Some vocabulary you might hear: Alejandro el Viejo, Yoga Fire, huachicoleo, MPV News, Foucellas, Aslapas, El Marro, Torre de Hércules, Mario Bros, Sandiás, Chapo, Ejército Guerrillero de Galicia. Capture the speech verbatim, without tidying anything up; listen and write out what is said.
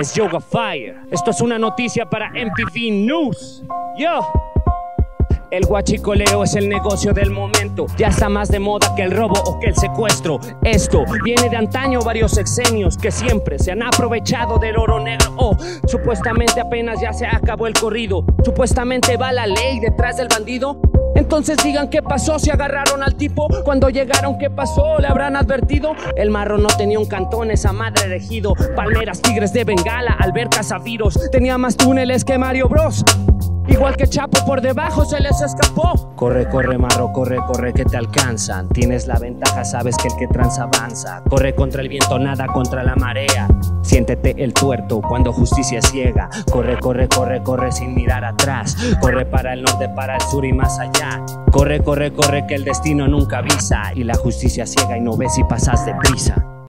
Es Yoga Fire. Esto es una noticia para M P V News. Yo. El huachicoleo es el negocio del momento. Ya está más de moda que el robo o que el secuestro. Esto viene de antaño, varios sexenios que siempre se han aprovechado del oro negro. Oh, supuestamente apenas ya se acabó el corrido. Supuestamente va la ley detrás del bandido. Entonces digan qué pasó, si agarraron al tipo. Cuando llegaron, ¿qué pasó? ¿Le habrán advertido? El marro no tenía un cantón, esa madre de ejido. Palmeras, tigres de Bengala, albercas, aviros. Tenía más túneles que Mario Bros. Igual que Chapo, por debajo se les escapó. Corre, corre, marro, corre, corre, que te alcanzan. Tienes la ventaja, sabes que el que tranza avanza. Corre contra el viento, nada contra la marea. Siéntete el tuerto cuando justicia es ciega. Corre, corre, corre, corre sin mirar atrás. Corre para el norte, para el sur y más allá. Corre, corre, corre, que el destino nunca avisa. Y la justicia ciega y no ves si pasas de prisa.